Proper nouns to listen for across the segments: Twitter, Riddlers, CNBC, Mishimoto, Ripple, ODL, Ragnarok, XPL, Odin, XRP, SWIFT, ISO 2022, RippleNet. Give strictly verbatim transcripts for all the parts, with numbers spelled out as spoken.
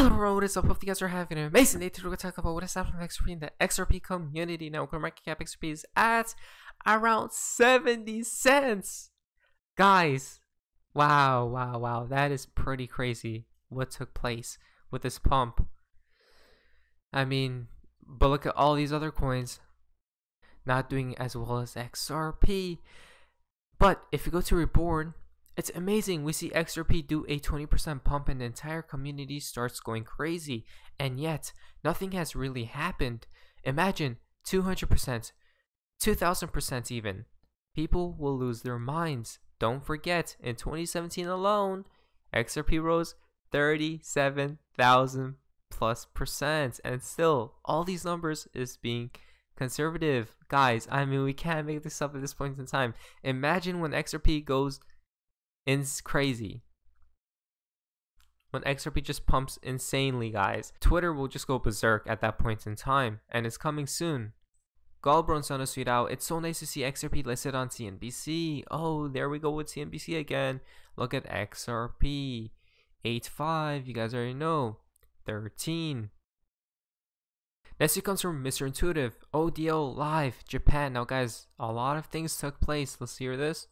Hello, what is up? Hope you guys are having an amazing day. Today we're going to talk about what is happening with X R P in the X R P community. Now, current market cap X R P is at around seventy cents. Guys, wow, wow, wow. That is pretty crazy what took place with this pump. I mean, but look at all these other coins not doing as well as X R P. But if you go to Reborn, it's amazing. We see X R P do a twenty percent pump and the entire community starts going crazy. And yet, nothing has really happened. Imagine two hundred percent, two thousand percent even. People will lose their minds. Don't forget, in twenty seventeen alone, X R P rose thirty-seven thousand plus percent. And still, all these numbers is being conservative. Guys, I mean, we can't make this up at this point in time. Imagine when X R P goes it's crazy, when X R P just pumps insanely, guys. Twitter will just go berserk at that point in time, and it's coming soon. Galbron Sono Suidao, it's so nice to see X R P listed on C N B C. Oh, there we go with C N B C again. Look at X R P. eight five, you guys already know. thirteen. Next it comes from Mister Intuitive. O D L Live, Japan. Now, guys, a lot of things took place. Let's hear this.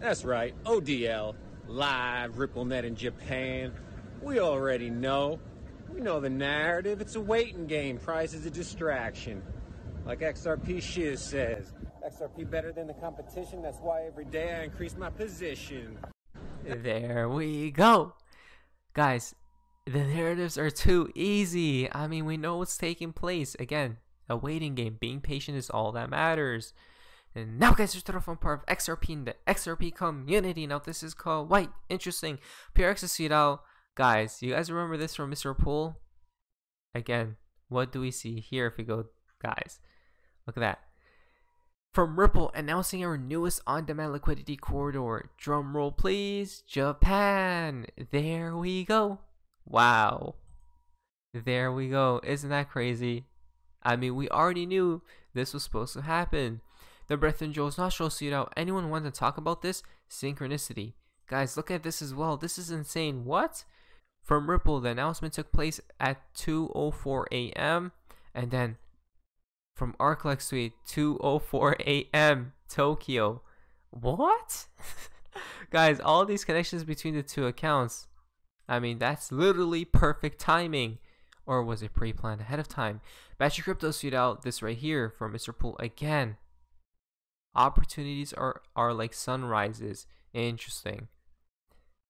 That's right, O D L, live, RippleNet in Japan. We already know. We know the narrative. It's a waiting game. Price is a distraction. Like X R P Shiz says, X R P better than the competition. That's why every day I increase my position. There we go. Guys, the narratives are too easy. I mean, we know what's taking place. Again, a waiting game. Being patient is all that matters. And now, guys, we're starting from part of X R P in the X R P community. Now, this is called White Interesting. P R X is Suidao. Guys, you guys remember this from Mister Pool? Again, what do we see here if we go, guys? Look at that. From Ripple, announcing our newest on-demand liquidity corridor. Drum roll, please. Japan. There we go. Wow. There we go. Isn't that crazy? I mean, we already knew this was supposed to happen. The breath in Joel's nostrils, you know. Anyone want to talk about this? Synchronicity. Guys, look at this as well. This is insane. What? From Ripple, the announcement took place at two oh four A M And then from ArcLex Suite, two oh four A M Tokyo. What? Guys, all these connections between the two accounts. I mean, that's literally perfect timing. Or was it pre-planned ahead of time? Batchy Crypto, Suit out this right here from Mister Pool again. Opportunities are are like sunrises. Interesting.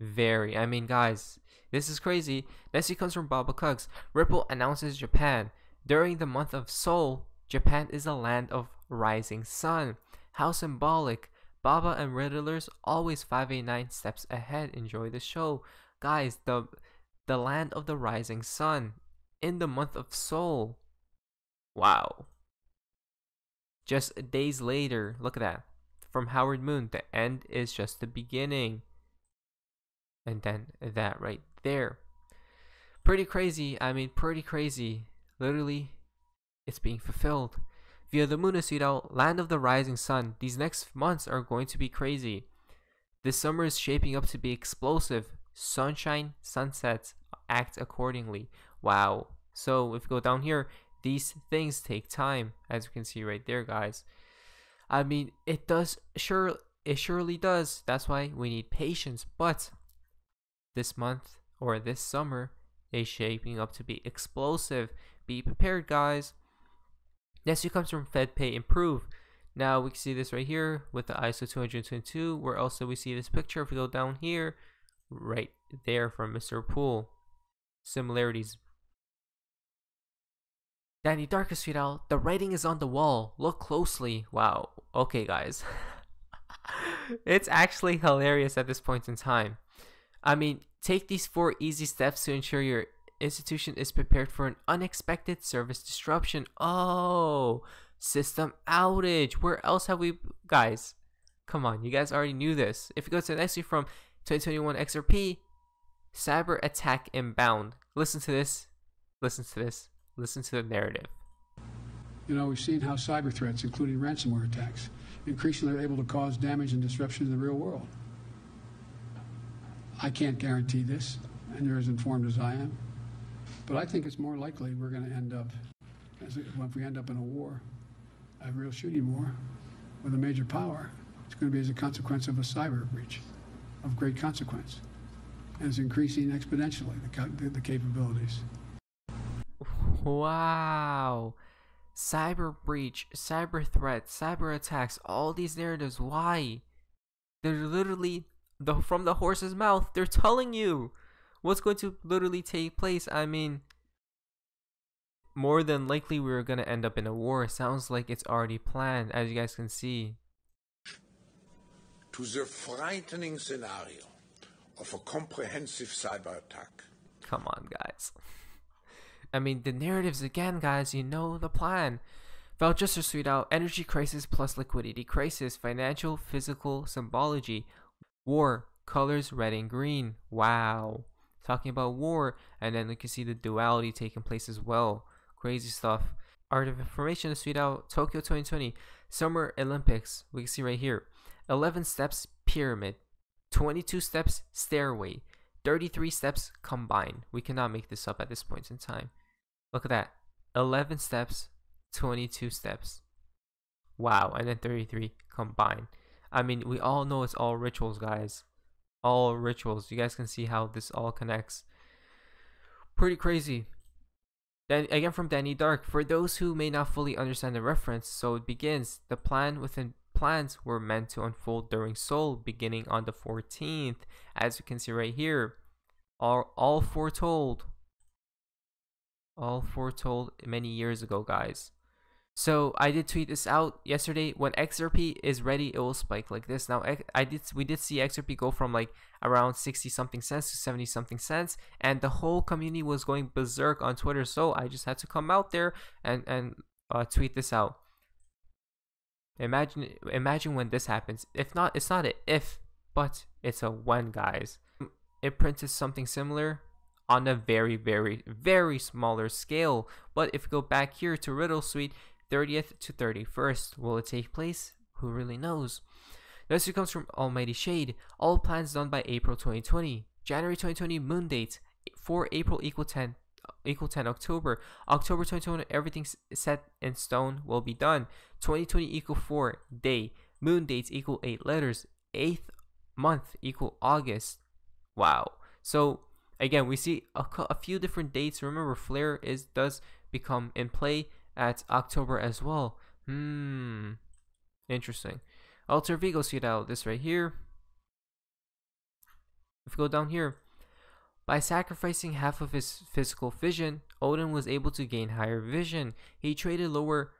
Very. I mean, guys, this is crazy. Next it comes from Baba Cugs. Ripple announces Japan. During the month of Seoul, Japan is a land of rising sun. How symbolic. Baba and Riddlers always five eighty-nine steps ahead. Enjoy the show. Guys, the the land of the rising sun in the month of Seoul. Wow. Just days later, look at that. From Howard Moon, the end is just the beginning. And then that right there. Pretty crazy. I mean, pretty crazy. Literally, it's being fulfilled. Via the Moon, Suidao, land of the rising sun. These next months are going to be crazy. This summer is shaping up to be explosive. Sunshine, sunsets, act accordingly. Wow. So if you go down here, these things take time, as you can see right there, guys. I mean, it does, sure, it surely does. That's why we need patience. But this month or this summer is shaping up to be explosive. Be prepared, guys. Next, it comes from FedPay Improve. Now we can see this right here with the I S O two twenty-two. Where else do we see this picture? If we go down here, right there from Mister Pool, similarities. Danny Darkest Street out, the writing is on the wall. Look closely. Wow. Okay, guys. It's actually hilarious at this point in time. I mean, take these four easy steps to ensure your institution is prepared for an unexpected service disruption. Oh, system outage. Where else have we... Guys, come on. You guys already knew this. If you go to the next one from twenty twenty-one X R P, cyber attack inbound. Listen to this. Listen to this. Listen to the narrative. You know, we've seen how cyber threats, including ransomware attacks, increasingly are able to cause damage and disruption in the real world. I can't guarantee this, and you're as informed as I am. But I think it's more likely we're going to end up, as if we end up in a war, a real shooting war with a major power, it's going to be as a consequence of a cyber breach of great consequence. And it's increasing exponentially, the, the, the capabilities. Wow. Cyber breach, cyber threats, cyber attacks, all these narratives. Why? They're literally the, from the horse's mouth. They're telling you what's going to literally take place. I mean, more than likely we're going to end up in a war. It sounds like it's already planned, as you guys can see. To the frightening scenario of a comprehensive cyber attack. Come on, guys. I mean, the narratives again, guys, you know the plan. Just to tweet out, energy crisis plus liquidity crisis, financial, physical, symbology, war, colors red and green. Wow. Talking about war, and then you can see the duality taking place as well. Crazy stuff. Art of information to tweet out, Tokyo twenty twenty, Summer Olympics. We can see right here, eleven steps pyramid, twenty-two steps stairway, thirty-three steps combined. We cannot make this up at this point in time. Look at that, eleven steps, twenty-two steps. Wow. And then thirty-three combined. I mean, we all know it's all rituals, guys. All rituals. You guys can see how this all connects. Pretty crazy. Then again from Danny Dark, for those who may not fully understand the reference, so it begins. The plan within plans were meant to unfold during Seoul, beginning on the fourteenth, as you can see right here. Are all foretold. All foretold many years ago, guys. So I did tweet this out yesterday. When X R P is ready, it will spike like this. Now I did, we did see X R P go from like around sixty something cents to seventy something cents, and the whole community was going berserk on Twitter. So I just had to come out there and and uh, tweet this out. Imagine, imagine when this happens. If not, it's not an if, but it's a when, guys. It printed something similar on a very, very, very smaller scale. But if you go back here to Riddle Suite, thirtieth to thirty-first. Will it take place? Who really knows? This comes from Almighty Shade. All plans done by April twenty twenty. January twenty twenty moon date for April equal ten equal ten October. October twenty twenty, everything set in stone will be done. twenty twenty equal four day. Moon dates equal eight letters. Eighth month equal August. Wow. So again, we see a, a few different dates. Remember, Flare is does become in play at October as well. Hmm, interesting. Alter Vigo, see out this right here. If we go down here, by sacrificing half of his physical vision, Odin was able to gain higher vision. He traded lower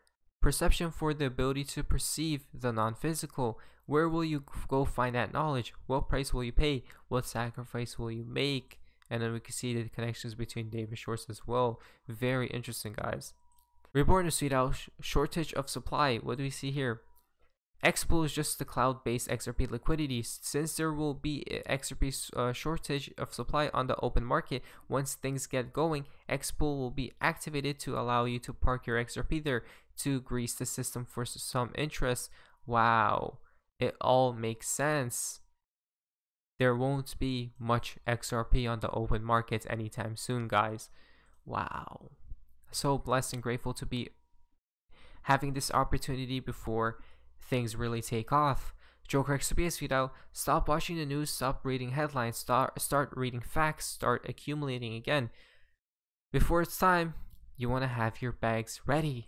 perception for the ability to perceive the non-physical. Where will you go find that knowledge? What price will you pay? What sacrifice will you make? And then we can see the connections between David Shorts as well. Very interesting, guys. Reborn to sweet out, sh shortage of supply. What do we see here? X P L is just the cloud-based X R P liquidity. Since there will be X R P uh, shortage of supply on the open market, once things get going, X P L will be activated to allow you to park your X R P there to grease the system for some interest. Wow. It all makes sense. There won't be much X R P on the open markets anytime soon, guys. Wow. So blessed and grateful to be having this opportunity before things really take off. Joker X P S tweet out, stop watching the news, stop reading headlines, start, start reading facts, start accumulating again. Before it's time, you want to have your bags ready.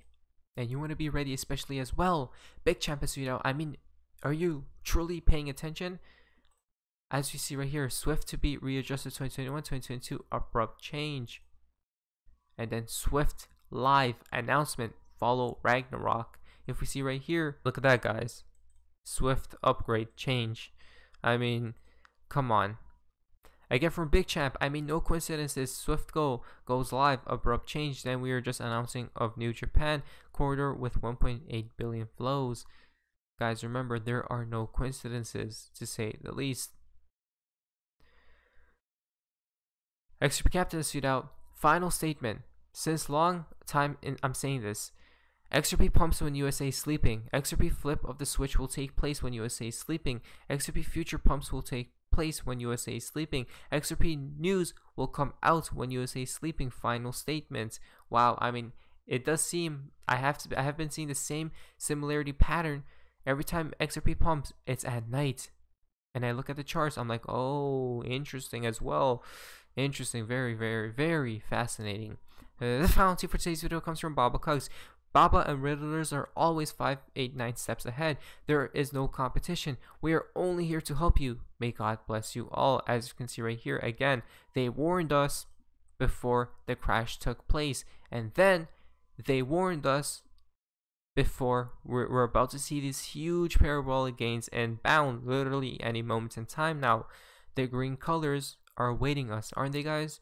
And you want to be ready especially as well. Big Champus tweet out, I mean, are you truly paying attention? As you see right here, SWIFT to be readjusted twenty twenty-one twenty twenty-two, abrupt change. And then SWIFT live announcement, follow Ragnarok. If we see right here, look at that, guys. SWIFT upgrade change. I mean, come on. Again from Big Champ, I mean, no coincidences. SWIFT Go goes live, abrupt change. Then we are just announcing of New Japan corridor with one point eight billion flows. Guys, remember, there are no coincidences, to say the least. X R P Captain suit out. Final statement. Since long time in, I'm saying this. X R P pumps when U S A is sleeping. X R P flip of the switch will take place when U S A is sleeping. X R P future pumps will take place when U S A is sleeping. X R P news will come out when U S A is sleeping. Final statements. Wow, I mean, it does seem, I have to, I have been seeing the same similarity pattern. Every time X R P pumps, it's at night. And I look at the charts, I'm like, oh, interesting as well. Interesting, very, very, very fascinating. Uh, the final tip for today's video comes from Baba Cugs. Baba and Riddlers are always five, eight, nine steps ahead. There is no competition. We are only here to help you. May God bless you all. As you can see right here, again, they warned us before the crash took place. And then they warned us before we're, we're about to see these huge parabolic gains and bound literally any moment in time now. The green colors are awaiting us, aren't they, guys?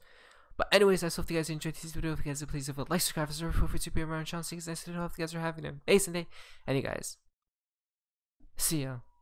But anyways, I hope you guys enjoyed this video. If you guys did, please leave a like, subscribe, and feel free to be around channel. See you guys next video. I hope you guys are having an amazing day. And you guys, see ya.